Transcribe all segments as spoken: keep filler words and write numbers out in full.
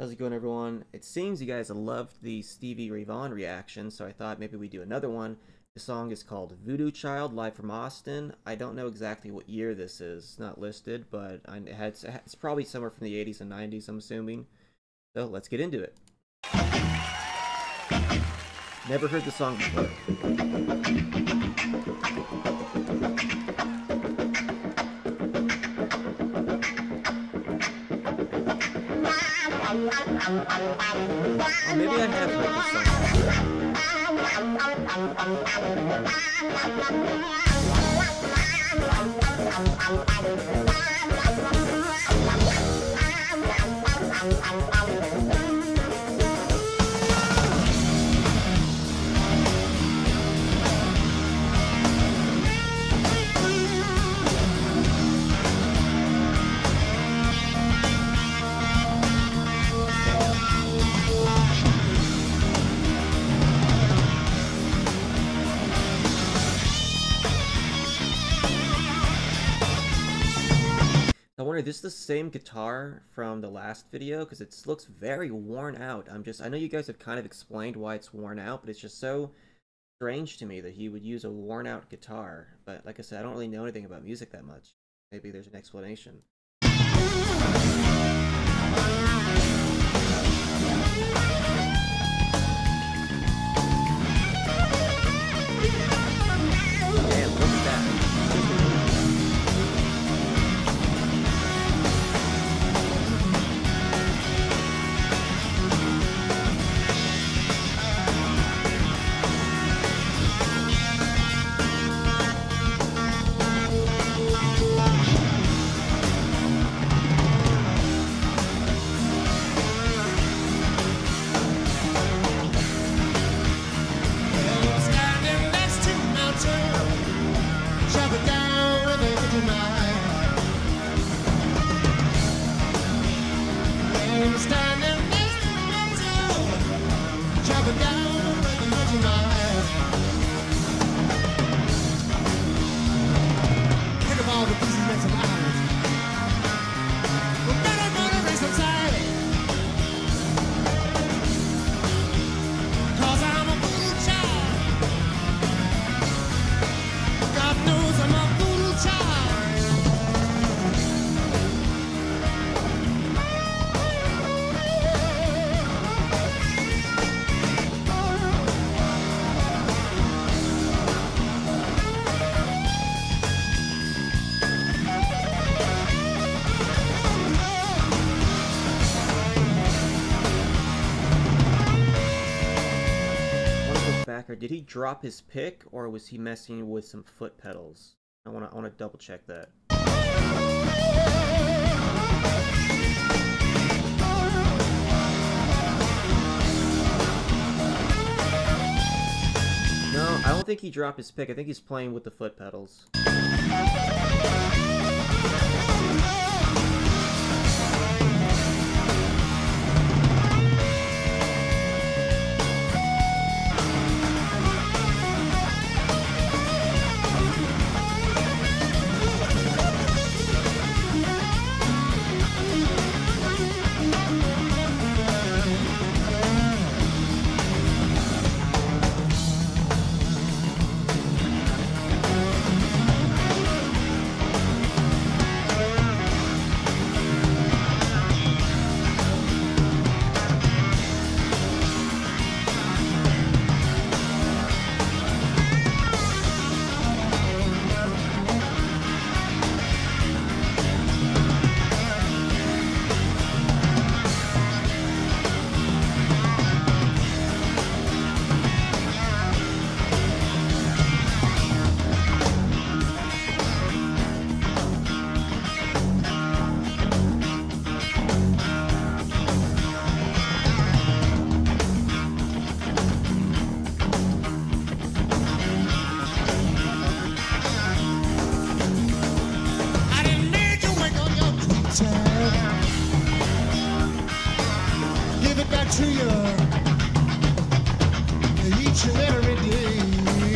How's it going, everyone? It seems you guys loved the Stevie Ray Vaughan reaction, so I thought maybe we'd do another one. The song is called Voodoo Child, live from Austin. I don't know exactly what year this is. It's not listed, but it had, it's probably somewhere from the eighties and nineties, I'm assuming. So let's get into it. Never heard the song before. Oh, maybe I have heard this song. Is this the same guitar from the last video? Because it looks very worn out. I'm just, I know you guys have kind of explained why it's worn out, but it's just so strange to me that he would use a worn out guitar. But like I said, I don't really know anything about music that much. Maybe there's an explanation. Did he drop his pick, or was he messing with some foot pedals? I want to I want to double check that. No, I don't think he dropped his pick. I think he's playing with the foot pedals. To you each and every day.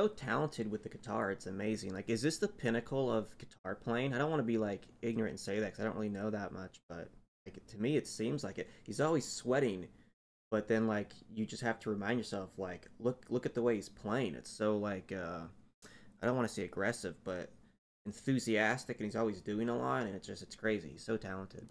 so talented with the guitar. It's amazing. Like, is this the pinnacle of guitar playing? I don't want to be, like, ignorant and say that because I don't really know that much. But, like, to me, it seems like it. He's always sweating. But then, like, you just have to remind yourself, like, look look at the way he's playing. It's so, like, uh, I don't want to say aggressive, but enthusiastic. And he's always doing a lot. And it's just, it's crazy. He's so talented.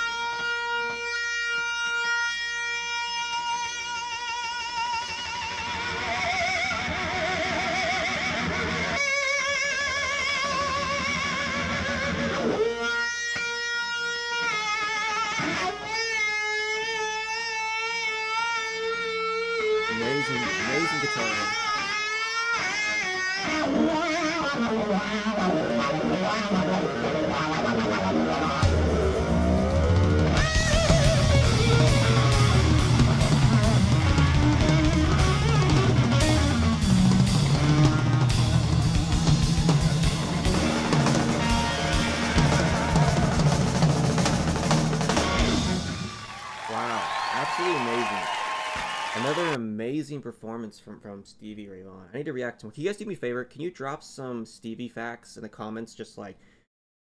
Performance from from Stevie Ray Vaughan. I need to react to him. Can you guys do me a favor? Can you drop some Stevie facts in the comments? Just like,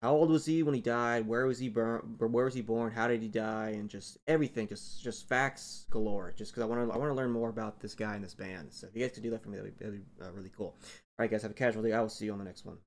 how old was he when he died? Where was he born? Where was he born? How did he die? And just everything. Just just facts galore. Just because I want to I want to learn more about this guy and this band. So if you guys could do that for me, that'd be, that'd be uh, really cool. All right, guys, have a casual day. I will see you on the next one.